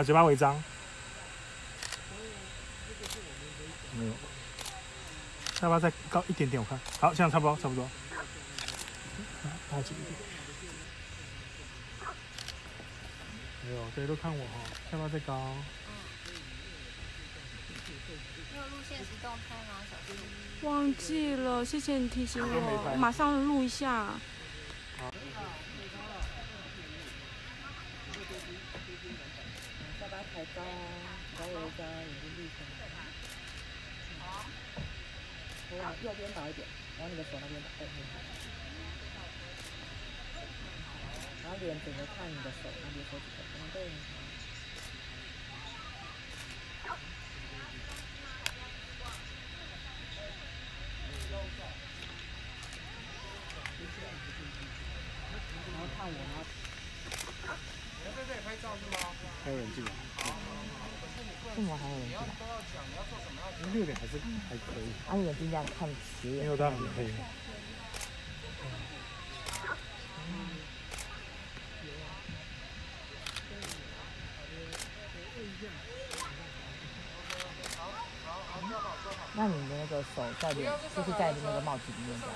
好，嘴巴微张。没有。要不要再高一点点？我看好，这样差不多，差不多。拉紧一点。 没有，对，都看我哈，要不要再高？没有录现实动态吗？小弟？忘记了，谢谢你提醒我，马上录一下。好。要把抬高啊，抬高一张，眼睛闭起来。好。往右边倒一点，往你的手那边倒。然后脸整个看你的手，那边手指头相对。然后看我，然后。你要在这里拍照是吗？还有人进来。为什么还有人进来？6点还可以。啊，你们今天看10点。没有到很黑。 那你的那个手在里面，就是在那个帽子里面的。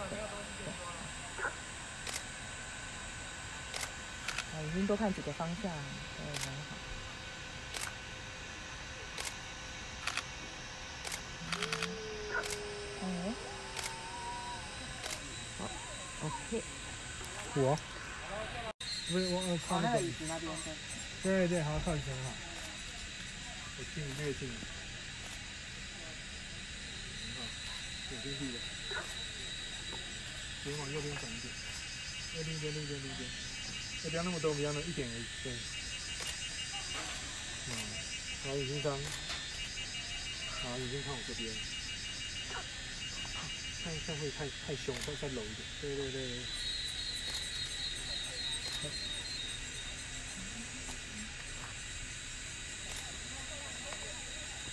啊，已经多看几个方向，对，很好。嗯。好 ，OK。我。不是我，靠那个椅子那边。对对，好，靠椅子很好。我近你，越近你。 挺精细的，别往右边转一点，右边，不要那么多，不要那一点而已，对。嗯，然后眼睛张，然后眼睛看我这边，看会太凶，再柔一点，对。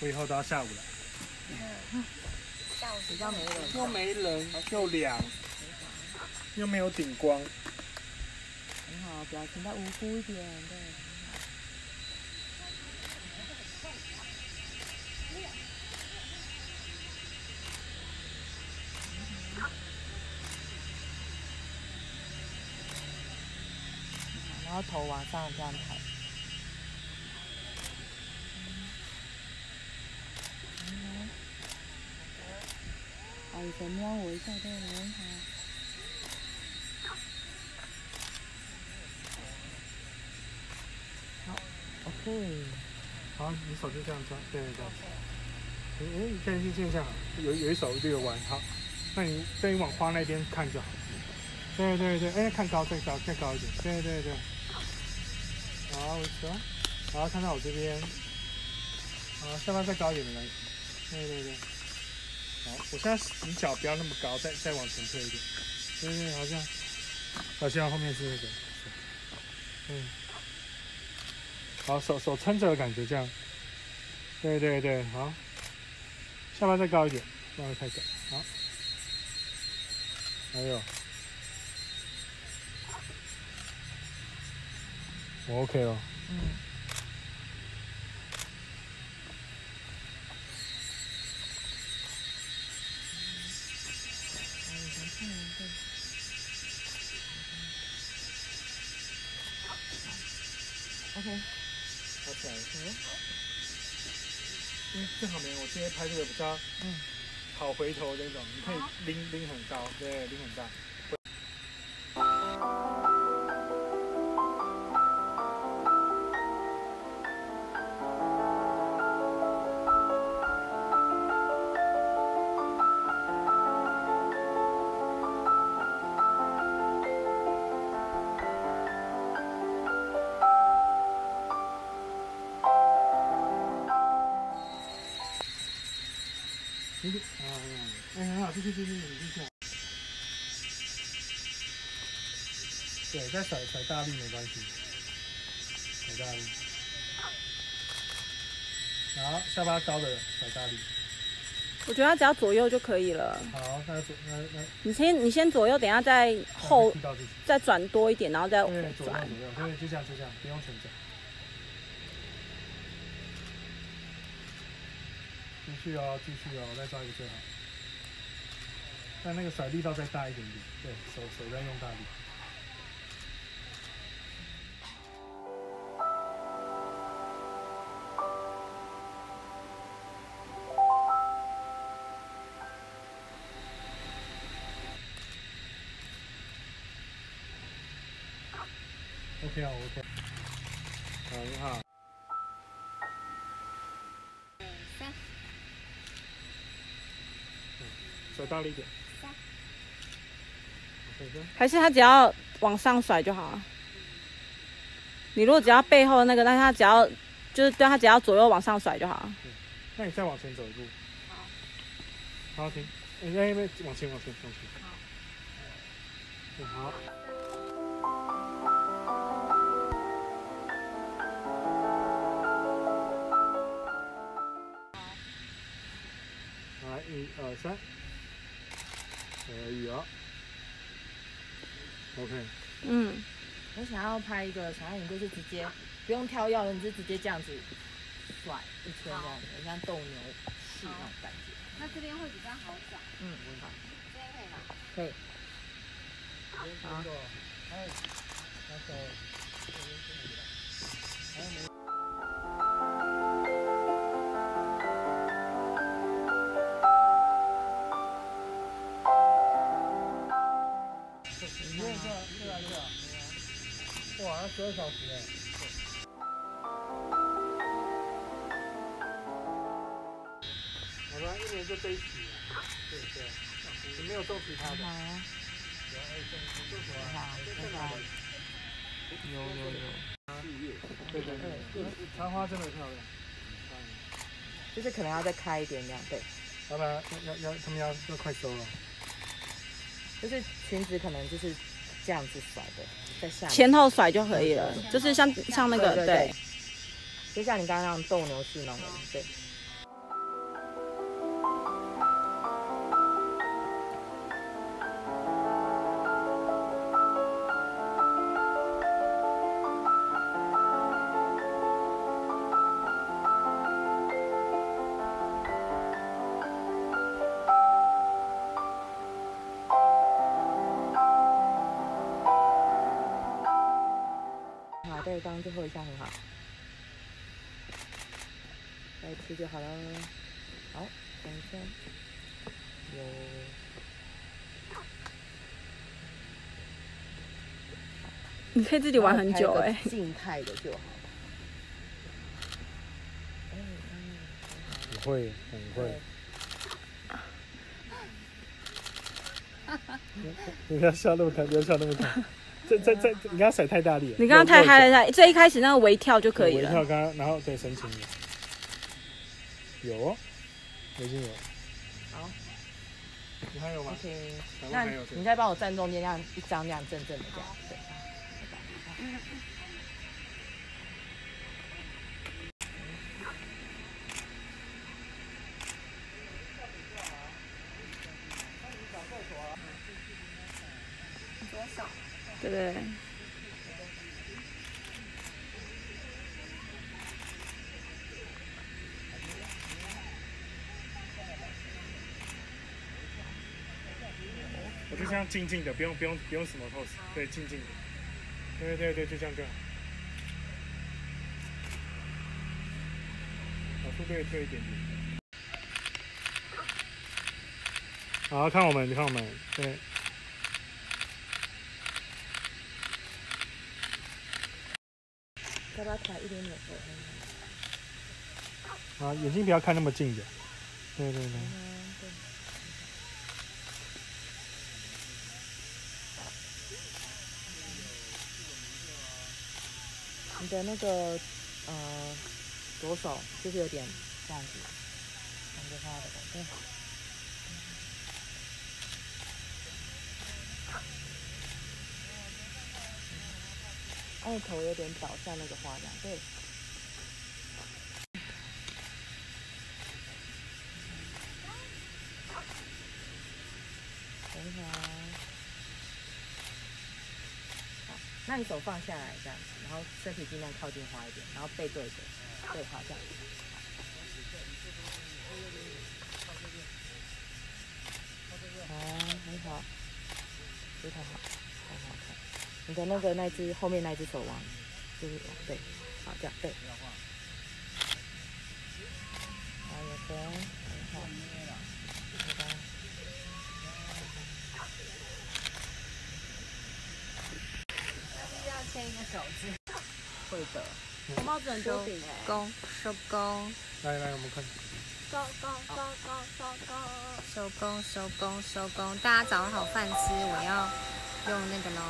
我以后都要下午了。嗯 比较没人，又没人，又凉，又没有顶光，很好，表情再无辜一点，对。然后头往上这样抬。 眼神瞄我一下，对，很好。好 ，OK。好，你手就这样抓，对。哎，这样，有一手这个弯，好。那你再往花那边看就好。对，哎，看高，再高一点，对。好，我走。好，看到我这边。好，下方再高一点没关系。对。 好，我现在你脚不要那么高，再往前推一点。对，好像，好像后面是那个，嗯，好，手撑着的感觉这样。对，好，下巴再高一点，不要太高。好，还有，我 OK 哦。嗯。 OK， 好起来了。因为正好没人，我今天拍这个比较好回头那种，你可以拎很高，对，拎很大。 对，再甩大力没关系，甩大力。然后下巴高的甩大力。我觉得他只要左右就可以了。好，那。你先左右，等一下再后再转多一点，然后再转。对，左右，对，就这样，不用旋转。继续哦，继续哦，再抓一个最好。但那个甩力道再大一点点，对手再用大力。 OK 啊 ，OK， 很好。三，甩大力一点。三，还是他只要往上甩就好了。你如果只要背后那个，但是他只要就是对他只要左右往上甩就好了。那你再往前走一步。好。好，停。你在那边往前，往前，往前。好。好。 一二三，可以哦。OK。嗯，我想要拍一个，想要你就是直接不用跳药了，你就直接这样子甩一圈这样子，很像斗牛士那种感觉。那这边会比较好转。嗯，好。这边可以吗？可以。好。哎，那个。 哇，要12小时哎！好了，一年就这一期，对对，你没有种其他的？有，有。对对对，茶花真的漂亮。就是可能要再开一点这样，对。老板要他们要快收了。就是裙子可能就是。 这样子甩的，在下面前后甩就可以了，就是像那个 对，就像你刚刚斗牛士那种，对。对，刚刚最后一下很好，再吃就好了。好，等一下，有，你可以自己玩很久哎、欸。静态的就好。很会，很会。哈哈你不要笑那么开，不要笑那么开。你刚刚甩太大力了，你刚刚太嗨了，最一开始那个微跳就可以了。微跳刚，然后对深情有，有，已经有。好，你还有吗 ？OK， 那你再帮我站中间，这样一张这样正正的这样，对。左手。 对不对？我就这样静静的，不用什么 pose， 对，静静的，对对对，就这样就好。往后退一点点。好，看我们，你看我们，对。 要不要抬一点点？啊，眼睛不要看那么近的。对对对。对。你的那个左手就是有点这样子，感觉它的对。哦，头有点倒向那个花样，对。等一下，好，那你手放下来这样子，然后身体尽量靠近花一点，然后背对着，对，好，这样。这台好，太好看。你的那个那只后面那只手腕，就是对，好这样对。好，有的，很好。这个。要牵一个手指。会的。红帽子很多饼哎。高，收工。来来，我们看。 收工，大家找好饭吃，我要用那个咯。